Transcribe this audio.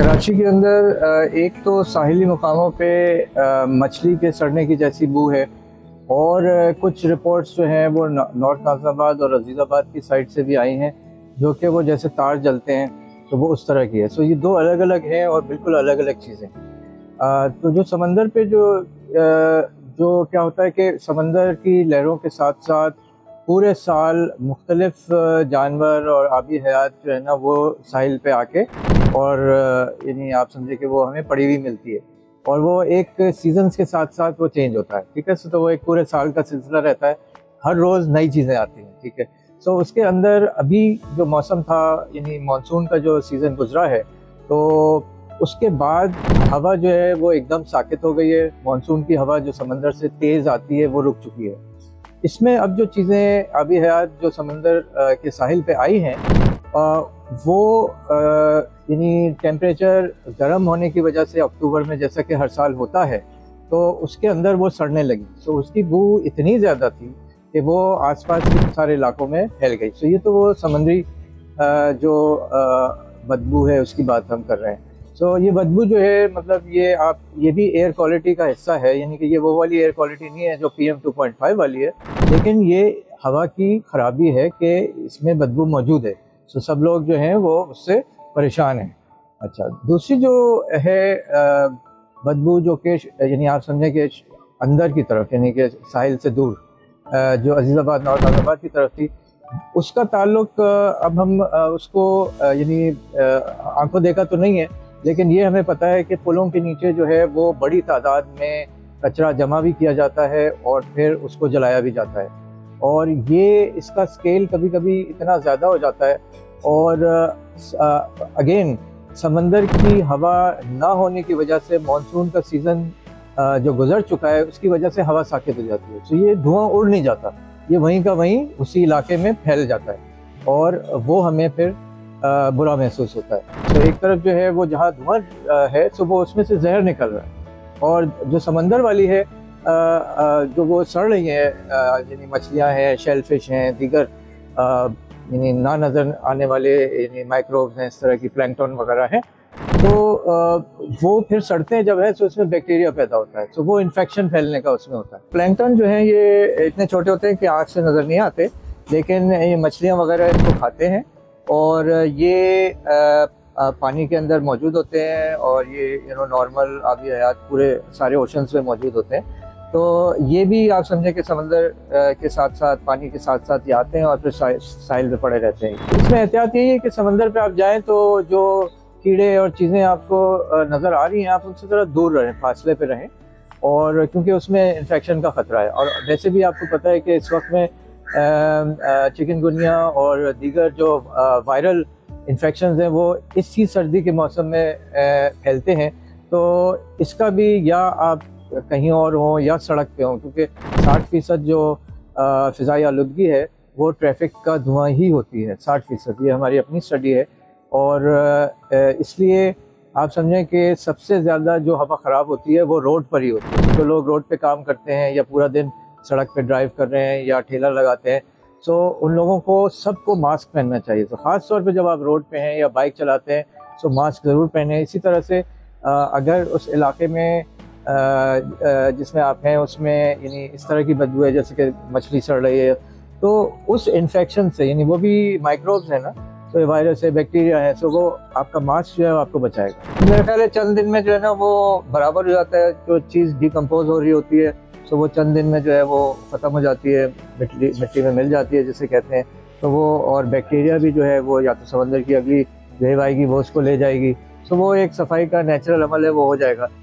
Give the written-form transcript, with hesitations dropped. कराची के अंदर एक तो साहिली मकामों पे मछली के सड़ने की जैसी बू है और कुछ रिपोर्ट्स जो हैं वो नॉर्थ नाज़िमाबाद और अजीज़ाबाद की साइड से भी आई हैं, जो कि वो जैसे तार जलते हैं तो वो उस तरह की है। सो ये दो अलग अलग हैं और बिल्कुल अलग अलग चीज़ें। तो जो समंदर पे जो क्या होता है कि समंदर की लहरों के साथ साथ पूरे साल मुख्तलिफ जानवर और आबी हयात जो है ना वो साहिल पे आके और यानी आप समझे कि वो हमें पड़ी हुई मिलती है और वो एक सीजन्स के साथ साथ वो चेंज होता है, ठीक है। सो तो वो एक पूरे साल का सिलसिला रहता है, हर रोज़ नई चीज़ें आती हैं, ठीक है। सो उसके अंदर अभी जो मौसम था यानी मानसून का जो सीज़न गुजरा है, तो उसके बाद हवा जो है वो एकदम साकित हो गई है। मानसून की हवा जो समंदर से तेज़ आती है वो रुक चुकी है। इसमें अब जो चीज़ें आबी हयात जो समंदर के साहिल पे आई हैं वो यानी टेम्परेचर गर्म होने की वजह से अक्टूबर में जैसा कि हर साल होता है तो उसके अंदर वो सड़ने लगी। सो उसकी बू इतनी ज़्यादा थी कि वो आसपास के सारे इलाकों में फैल गई। सो ये तो वो समंदरी जो बदबू है उसकी बात हम कर रहे हैं। तो ये बदबू जो है मतलब ये भी एयर क्वालिटी का हिस्सा है, यानी कि ये वो वाली एयर क्वालिटी नहीं है जो PM 2.5 वाली है, लेकिन ये हवा की खराबी है कि इसमें बदबू मौजूद है। तो सब लोग जो हैं वो उससे परेशान हैं। अच्छा, दूसरी जो है बदबू जो कि यानी आप समझें कि अंदर की तरफ यानी कि साहिल से दूर जो अजीज़ाबाद नॉर्थ अजीज़ाबाद की तरफ थी, उसका ताल्लुक अब हम उसको यानी आंखों देखा तो नहीं है, लेकिन ये हमें पता है कि पुलों के नीचे जो है वो बड़ी तादाद में कचरा जमा भी किया जाता है और फिर उसको जलाया भी जाता है। और ये इसका स्केल कभी कभी इतना ज़्यादा हो जाता है और अगेन समंदर की हवा ना होने की वजह से मानसून का सीज़न जो गुजर चुका है उसकी वजह से हवा साकित हो जाती है। तो ये धुआं उड़ नहीं जाता, ये वहीं का वहीं उसी इलाके में फैल जाता है और वो हमें फिर बुरा महसूस होता है। तो एक तरफ जो है वो जहाँ धुआं है तो वो उसमें से जहर निकल रहा है और जो समंदर वाली है जो वो सड़ रही है यानी मछलियाँ हैं, शेलफिश हैं, दीगर यानी ना नज़र आने वाले यानी माइक्रोब्स हैं, इस तरह की प्लैंकटन वगैरह हैं, तो वो फिर सड़ते हैं जब है तो उसमें बैक्टीरिया पैदा होता है, तो वो इन्फेक्शन फैलने का उसमें होता है। प्लैंकटन जो हैं ये इतने छोटे होते हैं कि आँख से नज़र नहीं आते, लेकिन ये मछलियाँ वगैरह इसको खाते हैं और ये पानी के अंदर मौजूद होते हैं और ये नॉर्मल आबी हयात पूरे सारे ओशंस में मौजूद होते हैं। तो ये भी आप समझें कि समंदर के साथ साथ पानी के साथ साथ ये आते हैं और फिर साहिल पे पड़े रहते हैं। इसमें एहतियात यही है कि समंदर पे आप जाएं तो जो कीड़े और चीज़ें आपको नज़र आ रही हैं आप उनसे ज़रा दूर रहें, फासले पर रहें, और क्योंकि उसमें इन्फेक्शन का ख़तरा है। और वैसे भी आपको पता है कि इस वक्त में चिकनगुनिया और दीगर जो वायरल इन्फेक्शन हैं वो इसी सर्दी के मौसम में फैलते हैं, तो इसका भी या आप कहीं और हों या सड़क पे हों, क्योंकि 60% जो फ़िज़ाई आलूदगी है वो ट्रैफिक का धुआं ही होती है। 60% ये हमारी अपनी स्टडी है और इसलिए आप समझें कि सबसे ज़्यादा जो हवा ख़राब होती है वो रोड पर ही होती है। जो लोग रोड पर काम करते हैं या पूरा दिन सड़क पे ड्राइव कर रहे हैं या ठेला लगाते हैं, तो उन लोगों को सबको मास्क पहनना चाहिए। तो ख़ास तौर पे जब आप रोड पे हैं या बाइक चलाते हैं तो मास्क ज़रूर पहने। इसी तरह से अगर उस इलाके में जिसमें आप हैं उसमें यानी इस तरह की बदबू है जैसे कि मछली सड़ रही है, तो उस इन्फेक्शन से यानी वो भी माइक्रोब्स हैं ना, तो वायरस है, बैक्टीरिया है, तो वो आपका मास्क जो है आपको बचाएगा। मेरे ख्याल है चंद दिन में जो है ना वो बराबर हो जाता है, जो चीज़ डिकम्पोज हो रही होती है तो वो चंद दिन में जो है वो ख़त्म हो जाती है, मिट्टी में मिल जाती है जिसे कहते हैं। तो वो और बैक्टीरिया भी जो है वो या तो समंदर की अगली लहर आएगी वो उसको ले जाएगी, तो वो एक सफाई का नेचुरल अमल है, वो हो जाएगा।